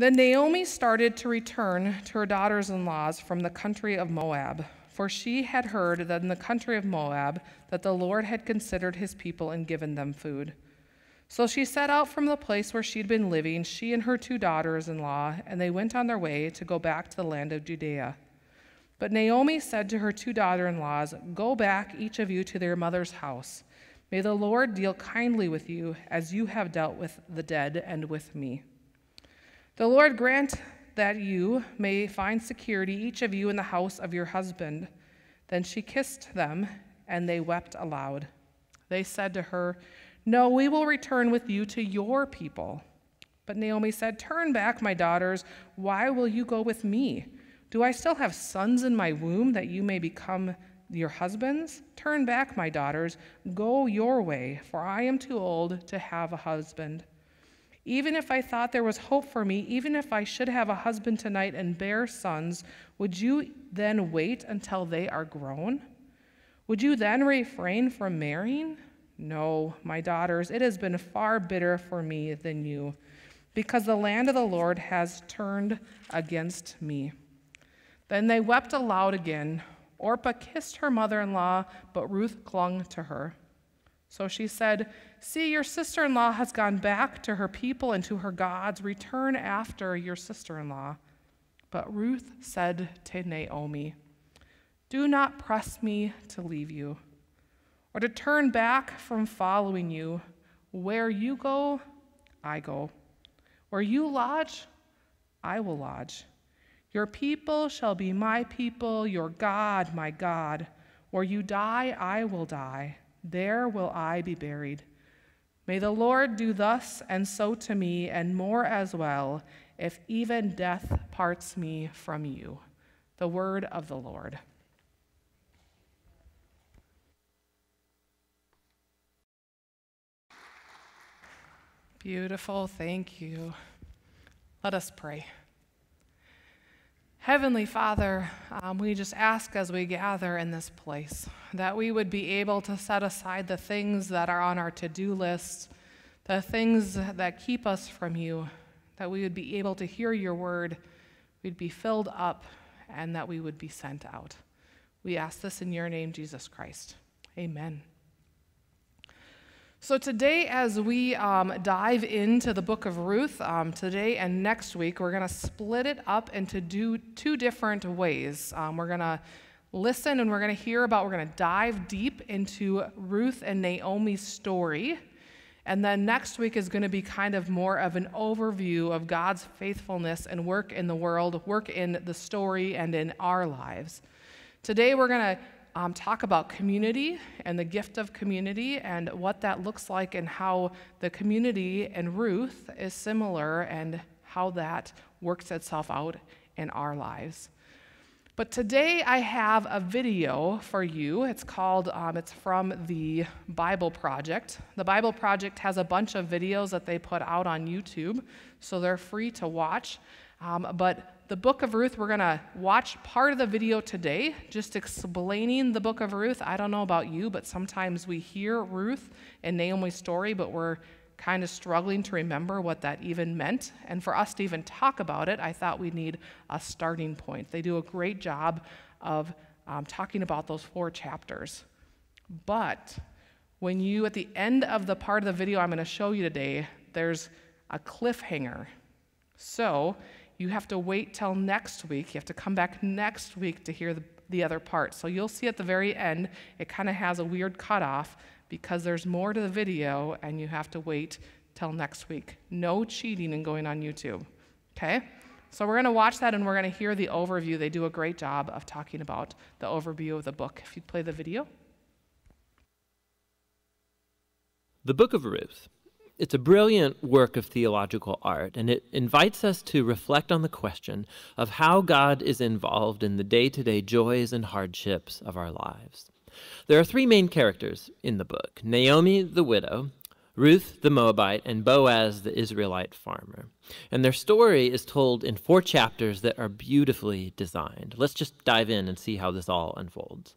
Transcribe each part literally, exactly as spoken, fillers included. Then Naomi started to return to her daughters-in-laws from the country of Moab, for she had heard that in the country of Moab that the Lord had considered his people and given them food. So she set out from the place where she'd been living, she and her two daughters-in-law, and they went on their way to go back to the land of Judea. But Naomi said to her two daughters-in-laws, "Go back, each of you, to their mother's house. May the Lord deal kindly with you, as you have dealt with the dead and with me. The Lord grant that you may find security, each of you, in the house of your husband." Then she kissed them, and they wept aloud. They said to her, "No, we will return with you to your people." But Naomi said, "Turn back, my daughters. Why will you go with me? Do I still have sons in my womb that you may become your husbands? Turn back, my daughters. Go your way, for I am too old to have a husband. Even if I thought there was hope for me, even if I should have a husband tonight and bear sons, would you then wait until they are grown? Would you then refrain from marrying? No, my daughters, it has been far bitter for me than you, because the land of the Lord has turned against me." Then they wept aloud again. Orpah kissed her mother-in-law, but Ruth clung to her. So she said, "See, your sister-in-law has gone back to her people and to her gods. Return after your sister-in-law." But Ruth said to Naomi, "Do not press me to leave you, or to turn back from following you. Where you go, I go. Where you lodge, I will lodge. Your people shall be my people, your God, my God. Where you die, I will die. There will I be buried. May the Lord do thus and so to me, and more as well, if even death parts me from you." The word of the Lord. Beautiful, thank you. Let us pray. Heavenly Father, um, we just ask as we gather in this place that we would be able to set aside the things that are on our to-do list, the things that keep us from you, that we would be able to hear your word, we'd be filled up, and that we would be sent out. We ask this in your name, Jesus Christ. Amen. So today, as we um, dive into the book of Ruth, um, today and next week, we're going to split it up into do two different ways. Um, we're going to listen and we're going to hear about, we're going to dive deep into Ruth and Naomi's story. And then next week is going to be kind of more of an overview of God's faithfulness and work in the world, work in the story and in our lives. Today, we're going to Um, talk about community and the gift of community and what that looks like and how the community and Ruth is similar and how that works itself out in our lives. But today I have a video for you. It's called, um, it's from the Bible Project. The Bible Project has a bunch of videos that they put out on YouTube, so they're free to watch. Um, but the book of Ruth, we're going to watch part of the video today, just explaining the book of Ruth. I don't know about you, but sometimes we hear Ruth and Naomi's story, but we're kind of struggling to remember what that even meant. And for us to even talk about it, I thought we need a starting point. They do a great job of um, talking about those four chapters. But when you, at the end of the part of the video I'm going to show you today, there's a cliffhanger. So you have to wait till next week. You have to come back next week to hear the, the other part. So you'll see at the very end, it kind of has a weird cutoff because there's more to the video and you have to wait till next week. No cheating and going on YouTube, okay? So we're gonna watch that and we're gonna hear the overview. They do a great job of talking about the overview of the book. If you'd play the video. The book of Ruth. It's a brilliant work of theological art, and it invites us to reflect on the question of how God is involved in the day-to-day joys and hardships of our lives. There are three main characters in the book: Naomi, the widow, Ruth, the Moabite, and Boaz, the Israelite farmer. And their story is told in four chapters that are beautifully designed. Let's just dive in and see how this all unfolds.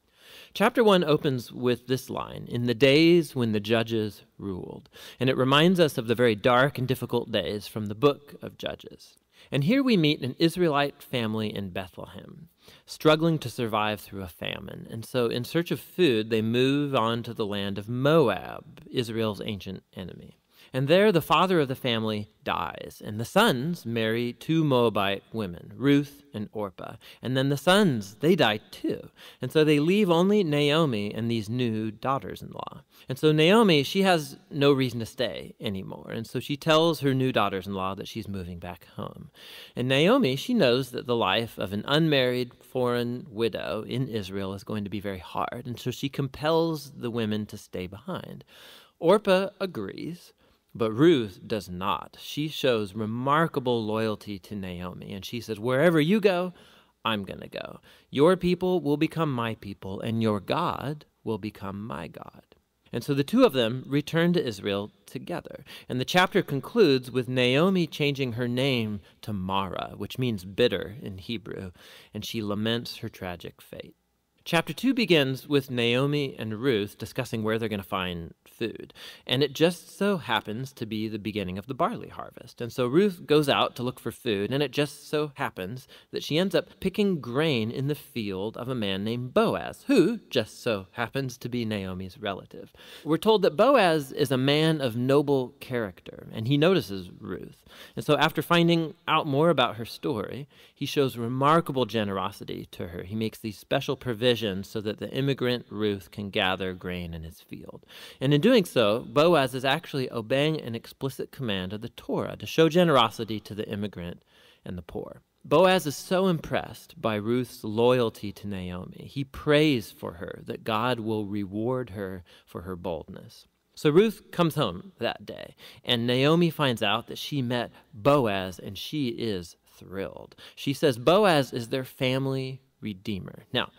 Chapter one opens with this line, "In the days when the judges ruled," and it reminds us of the very dark and difficult days from the book of Judges. And here we meet an Israelite family in Bethlehem, struggling to survive through a famine. And so in search of food, they move on to the land of Moab, Israel's ancient enemy. And there the father of the family dies, and the sons marry two Moabite women, Ruth and Orpah. And then the sons, they die too. And so they leave only Naomi and these new daughters-in-law. And so Naomi, she has no reason to stay anymore. And so she tells her new daughters-in-law that she's moving back home. And Naomi, she knows that the life of an unmarried foreign widow in Israel is going to be very hard. And so she compels the women to stay behind. Orpah agrees. But Ruth does not. She shows remarkable loyalty to Naomi, and she says, wherever you go, I'm going to go. Your people will become my people, and your God will become my God. And so the two of them return to Israel together. And the chapter concludes with Naomi changing her name to Mara, which means bitter in Hebrew, and she laments her tragic fate. Chapter two begins with Naomi and Ruth discussing where they're going to find food, and it just so happens to be the beginning of the barley harvest. And so Ruth goes out to look for food, and it just so happens that she ends up picking grain in the field of a man named Boaz, who just so happens to be Naomi's relative. We're told that Boaz is a man of noble character, and he notices Ruth. And so after finding out more about her story, he shows remarkable generosity to her. He makes these special provisions so that the immigrant Ruth can gather grain in his field. And in doing so, Boaz is actually obeying an explicit command of the Torah to show generosity to the immigrant and the poor. Boaz is so impressed by Ruth's loyalty to Naomi. He prays for her that God will reward her for her boldness. So Ruth comes home that day, and Naomi finds out that she met Boaz, and she is thrilled. She says Boaz is their family redeemer. Now,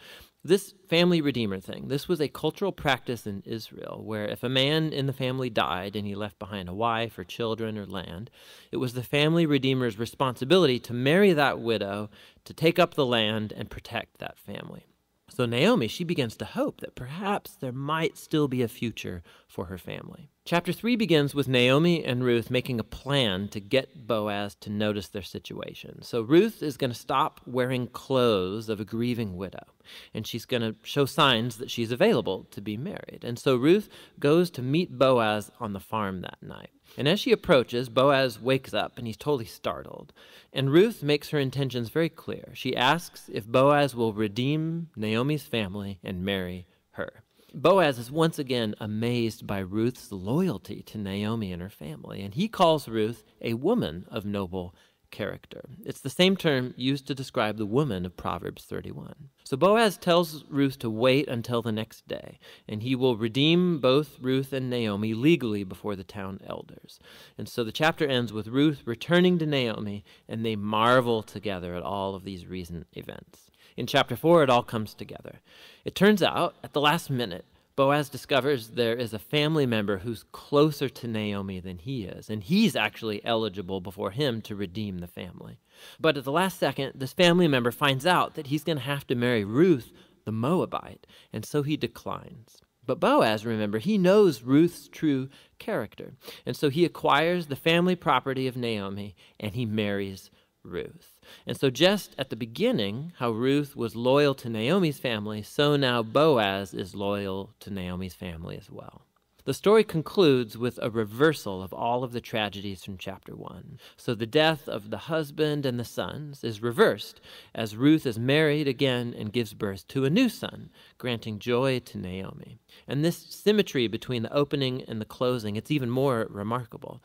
this family redeemer thing, this was a cultural practice in Israel where if a man in the family died and he left behind a wife or children or land, it was the family redeemer's responsibility to marry that widow, to take up the land and protect that family. So Naomi, she begins to hope that perhaps there might still be a future for her family. Chapter three begins with Naomi and Ruth making a plan to get Boaz to notice their situation. So Ruth is going to stop wearing clothes of a grieving widow, and she's going to show signs that she's available to be married. And so Ruth goes to meet Boaz on the farm that night. And as she approaches, Boaz wakes up, and he's totally startled. And Ruth makes her intentions very clear. She asks if Boaz will redeem Naomi's family and marry her. Boaz is once again amazed by Ruth's loyalty to Naomi and her family, and he calls Ruth a woman of noble character. It's the same term used to describe the woman of Proverbs thirty-one. So Boaz tells Ruth to wait until the next day, and he will redeem both Ruth and Naomi legally before the town elders. And so the chapter ends with Ruth returning to Naomi, and they marvel together at all of these recent events. In chapter four, it all comes together. It turns out, at the last minute, Boaz discovers there is a family member who's closer to Naomi than he is, and he's actually eligible before him to redeem the family. But at the last second, this family member finds out that he's going to have to marry Ruth, the Moabite, and so he declines. But Boaz, remember, he knows Ruth's true character, and so he acquires the family property of Naomi, and he marries Ruth. And so just at the beginning, how Ruth was loyal to Naomi's family, so now Boaz is loyal to Naomi's family as well. The story concludes with a reversal of all of the tragedies from chapter one. So the death of the husband and the sons is reversed as Ruth is married again and gives birth to a new son, granting joy to Naomi. And this symmetry between the opening and the closing, it's even more remarkable.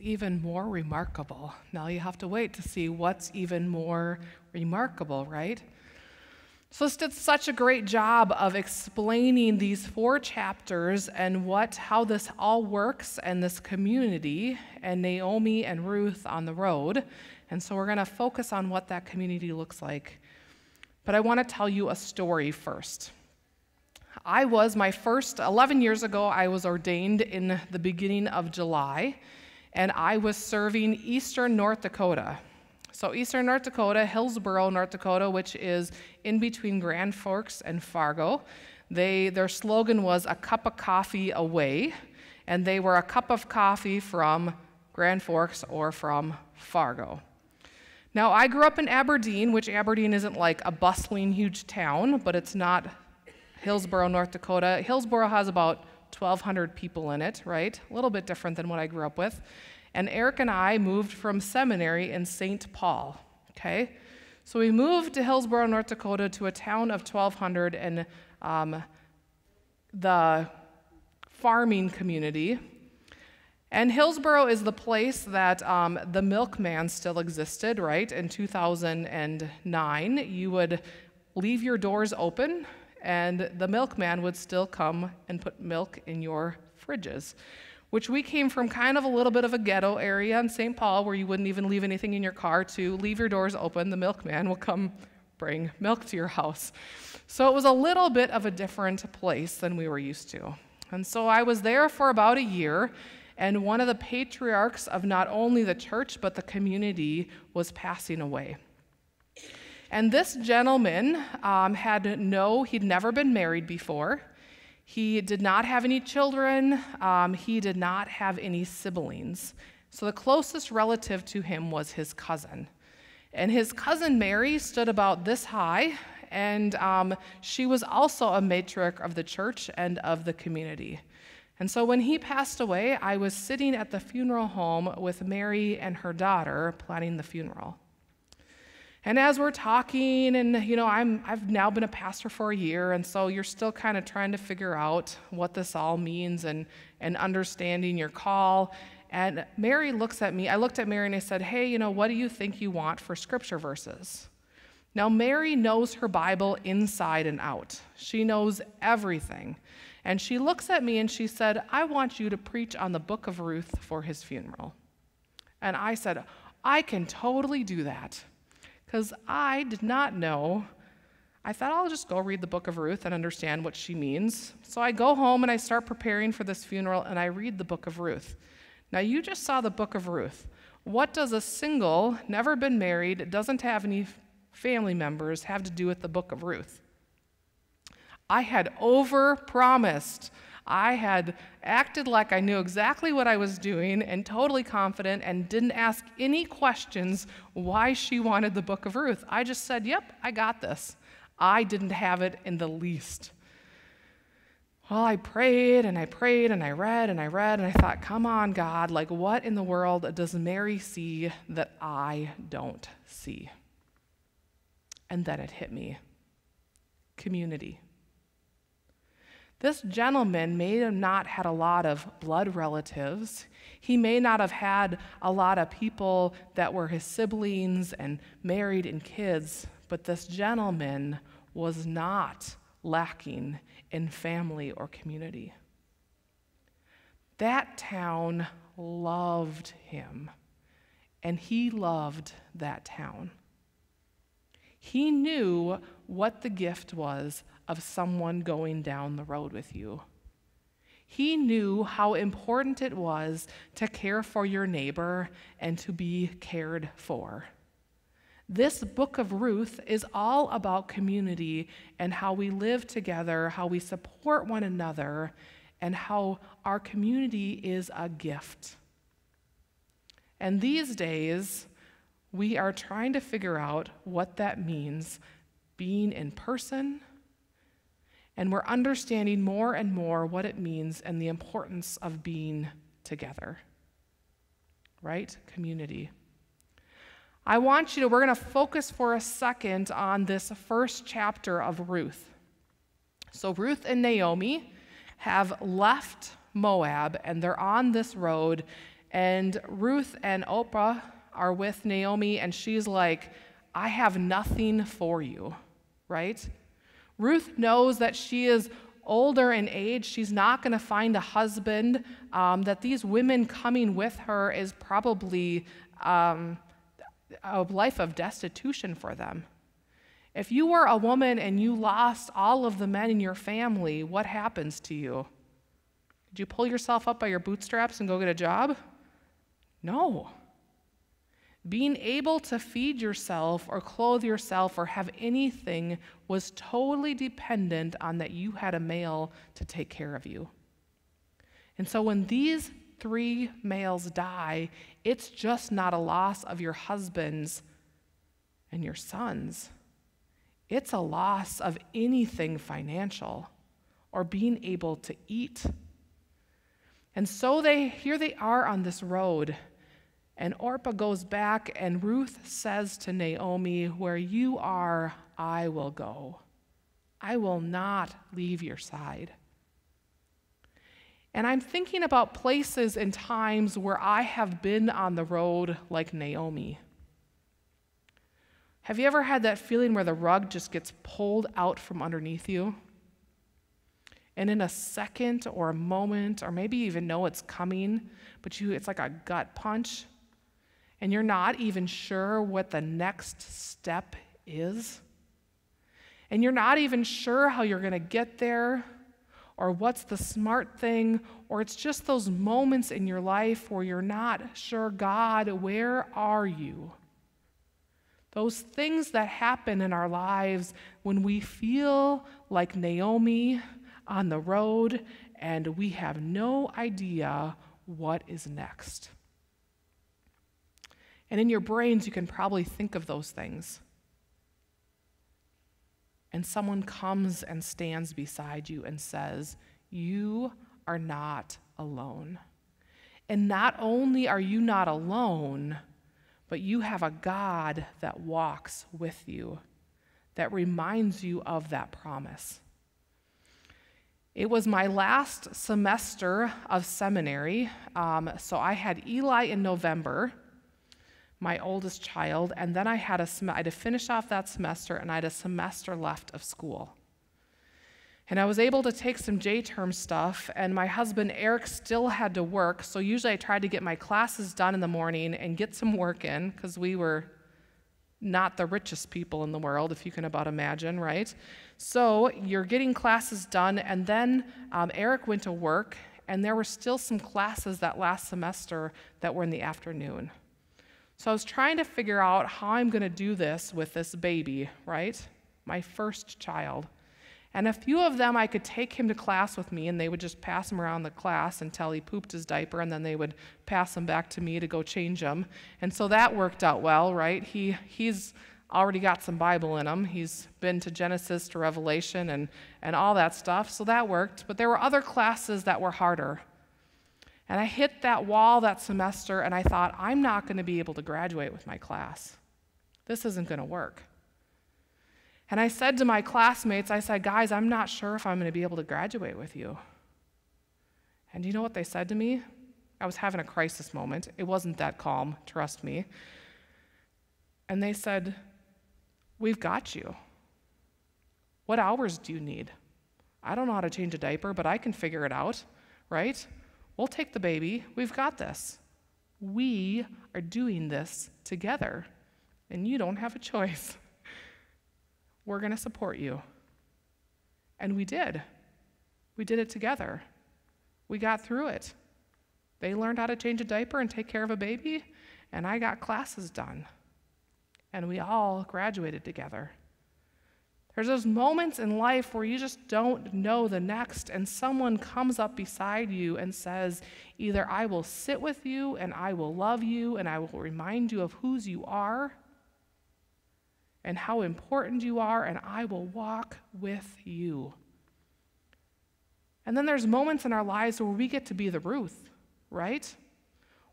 Even more remarkable. Now you have to wait to see what's even more remarkable, right? So she did such a great job of explaining these four chapters and what how this all works and this community and Naomi and Ruth on the road. And so we're going to focus on what that community looks like. But I want to tell you a story first. I was my first eleven years ago, I was ordained in the beginning of July. And I was serving Eastern North Dakota. So Eastern North Dakota, Hillsboro, North Dakota, which is in between Grand Forks and Fargo. They, their slogan was a cup of coffee away, and they were a cup of coffee from Grand Forks, or from Fargo. Now, I grew up in Aberdeen, which Aberdeen isn't like a bustling huge town, but it's not Hillsboro, North Dakota. Hillsboro has about twelve hundred people in it, right? A little bit different than what I grew up with. And Eric and I moved from seminary in Saint Paul, okay? So we moved to Hillsboro, North Dakota, to a town of twelve hundred, and um, the farming community. And Hillsboro is the place that um, the milkman still existed, right? In two thousand nine, you would leave your doors open, and the milkman would still come and put milk in your fridges, which we came from kind of a little bit of a ghetto area in Saint Paul where you wouldn't even leave anything in your car, to leave your doors open, the milkman will come bring milk to your house. So it was a little bit of a different place than we were used to. And so I was there for about a year, and one of the patriarchs of not only the church but the community was passing away. And this gentleman um, had no, he'd never been married before. He did not have any children. Um, he did not have any siblings. So the closest relative to him was his cousin. And his cousin Mary stood about this high, and um, she was also a matriarch of the church and of the community. And so when he passed away, I was sitting at the funeral home with Mary and her daughter planning the funeral. And as we're talking, and you know, I'm, I've now been a pastor for a year, and so you're still kind of trying to figure out what this all means and, and understanding your call. And Mary looks at me, I looked at Mary and I said, hey, you know, what do you think you want for scripture verses? Now, Mary knows her Bible inside and out. She knows everything. And she looks at me and she said, I want you to preach on the book of Ruth for his funeral. And I said, I can totally do that. Because I did not know, I thought I'll just go read the book of Ruth and understand what she means. So I go home and I start preparing for this funeral, and I read the book of Ruth. Now, you just saw the book of Ruth. What does a single, never been married, doesn't have any family members have to do with the book of Ruth? I had overpromised. I had acted like I knew exactly what I was doing and totally confident, and didn't ask any questions why she wanted the book of Ruth. I just said, yep, I got this. I didn't have it in the least. Well, I prayed and I prayed and I read and I read, and I thought, come on, God, like what in the world does Mary see that I don't see? And then it hit me. Community. This gentleman may have not had a lot of blood relatives. He may not have had a lot of people that were his siblings and married and kids, but this gentleman was not lacking in family or community. That town loved him, and he loved that town. He knew what the gift was of someone going down the road with you. He knew how important it was to care for your neighbor and to be cared for. This book of Ruth is all about community and how we live together, how we support one another, and how our community is a gift. And these days, we are trying to figure out what that means, being in person, and we're understanding more and more what it means and the importance of being together, right? Community. I want you to, we're going to focus for a second on this first chapter of Ruth. So Ruth and Naomi have left Moab, and they're on this road, and Ruth and Orpah are with Naomi, and she's like, I have nothing for you, right? Ruth knows that she is older in age. She's not going to find a husband, um, that these women coming with her is probably um, a life of destitution for them. If you were a woman and you lost all of the men in your family, what happens to you? Did you pull yourself up by your bootstraps and go get a job? No. Being able to feed yourself or clothe yourself or have anything was totally dependent on that you had a male to take care of you. And so when these three males die, it's just not a loss of your husbands and your sons. It's a loss of anything financial or being able to eat. And so they here they are on this road, and Orpah goes back, and Ruth says to Naomi, "Where you are, I will go. I will not leave your side." And I'm thinking about places and times where I have been on the road like Naomi. Have you ever had that feeling where the rug just gets pulled out from underneath you? And in a second or a moment, or maybe you even know it's coming, but you it's like a gut punch, and you're not even sure what the next step is. And you're not even sure how you're going to get there, or what's the smart thing, or it's just those moments in your life where you're not sure, God, where are you? Those things that happen in our lives when we feel like Naomi on the road and we have no idea what is next. And in your brains, you can probably think of those things. And someone comes and stands beside you and says, "You are not alone." And not only are you not alone, but you have a God that walks with you, that reminds you of that promise. It was my last semester of seminary, um, so I had Eli in November, my oldest child, and then I had, a, I had to finish off that semester, and I had a semester left of school. And I was able to take some J-term stuff, and my husband, Eric, still had to work, so usually I tried to get my classes done in the morning and get some work in, because we were not the richest people in the world, if you can about imagine, right? So you're getting classes done, and then um, Eric went to work, and there were still some classes that last semester that were in the afternoon. So I was trying to figure out how I'm going to do this with this baby, right? My first child. And a few of them, I could take him to class with me, and they would just pass him around the class until he pooped his diaper, and then they would pass him back to me to go change him. And so that worked out well, right? He, he's already got some Bible in him. He's been to Genesis to Revelation and, and all that stuff, so that worked. But there were other classes that were harder. And I hit that wall that semester, and I thought, I'm not going to be able to graduate with my class. This isn't going to work. And I said to my classmates, I said, "Guys, I'm not sure if I'm going to be able to graduate with you." And you know what they said to me? I was having a crisis moment. It wasn't that calm, trust me. And they said, "We've got you. What hours do you need? I don't know how to change a diaper, but I can figure it out, right? We'll take the baby. We've got this. We are doing this together, and you don't have a choice. We're going to support you." And we did. We did it together. We got through it. They learned how to change a diaper and take care of a baby, and I got classes done. And we all graduated together. There's those moments in life where you just don't know the next, and someone comes up beside you and says, either I will sit with you, and I will love you, and I will remind you of whose you are, and how important you are, and I will walk with you. And then there's moments in our lives where we get to be the Ruth, right?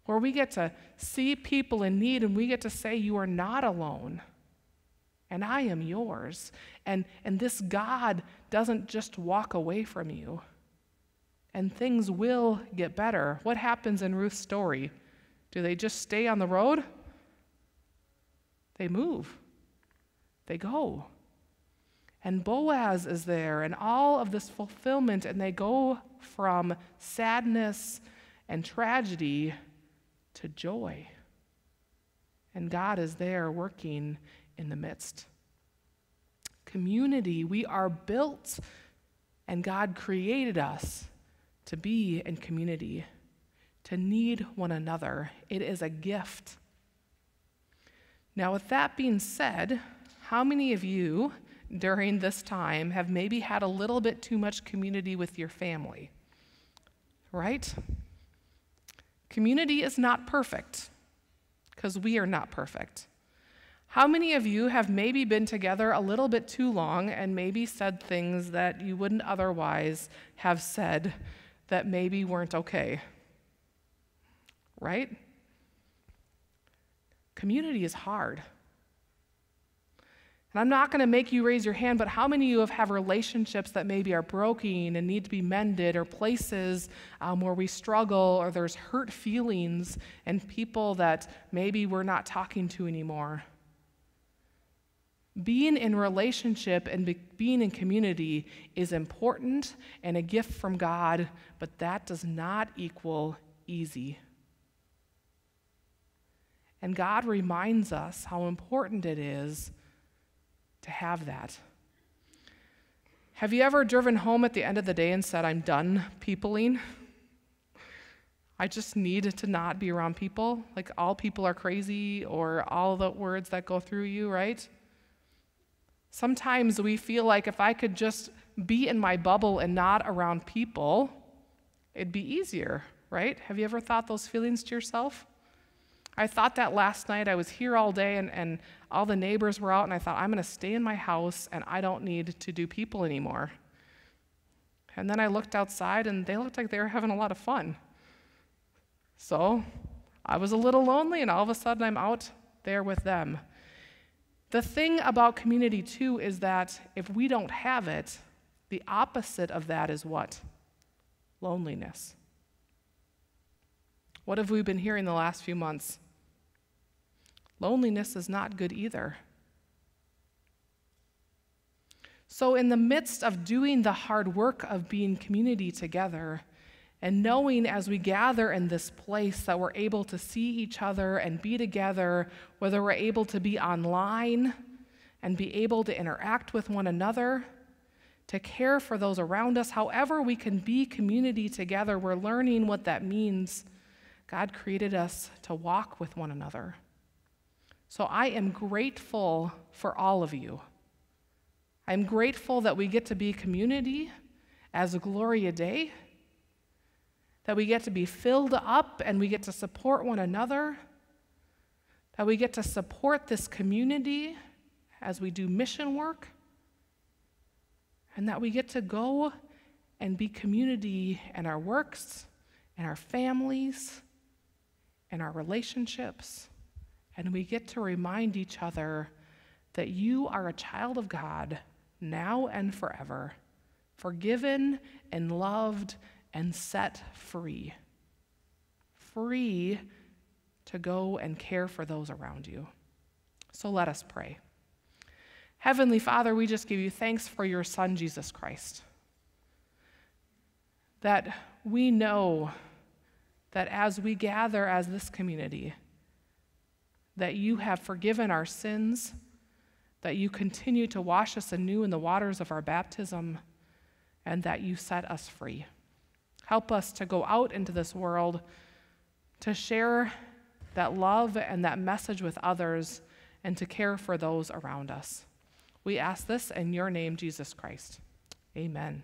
Where we get to see people in need, and we get to say, you are not alone, and I am yours. And, and this God doesn't just walk away from you, and things will get better. What happens in Ruth's story? Do they just stay on the road? They move. They go. And Boaz is there, and all of this fulfillment, and they go from sadness and tragedy to joy. And God is there working in the midst. Community, we are built, and God created us to be in community, to need one another. It is a gift. Now, with that being said, how many of you during this time have maybe had a little bit too much community with your family, right? Community is not perfect, because we are not perfect. How many of you have maybe been together a little bit too long and maybe said things that you wouldn't otherwise have said that maybe weren't okay? Right? Community is hard. And I'm not going to make you raise your hand, but how many of you have relationships that maybe are broken and need to be mended, or places um, where we struggle, or there's hurt feelings and people that maybe we're not talking to anymore? Being in relationship and be being in community is important and a gift from God, but that does not equal easy. And God reminds us how important it is to have that. Have you ever driven home at the end of the day and said, "I'm done peopling? I just need to not be around people"? Like, all people are crazy, or all the words that go through you, right? Sometimes we feel like if I could just be in my bubble and not around people, it'd be easier, right? Have you ever thought those feelings to yourself? I thought that last night. I was here all day, and, and all the neighbors were out, and I thought, I'm going to stay in my house, and I don't need to do people anymore. And then I looked outside, and they looked like they were having a lot of fun. So I was a little lonely, and all of a sudden I'm out there with them. The thing about community, too, is that if we don't have it, the opposite of that is what? Loneliness. What have we been hearing the last few months? Loneliness is not good either. So in the midst of doing the hard work of being community together, and knowing as we gather in this place that we're able to see each other and be together, whether we're able to be online and be able to interact with one another, to care for those around us, however we can be community together, we're learning what that means. God created us to walk with one another. So I am grateful for all of you. I'm grateful that we get to be community as a Gloria Day, that we get to be filled up and we get to support one another, that we get to support this community as we do mission work, and that we get to go and be community in our works, in our families, in our relationships, and we get to remind each other that you are a child of God now and forever, forgiven and loved and set free, free to go and care for those around you. So let us pray. Heavenly Father, we just give you thanks for your Son, Jesus Christ, that we know that as we gather as this community, that you have forgiven our sins, that you continue to wash us anew in the waters of our baptism, and that you set us free. Help us to go out into this world to share that love and that message with others and to care for those around us. We ask this in your name, Jesus Christ. Amen.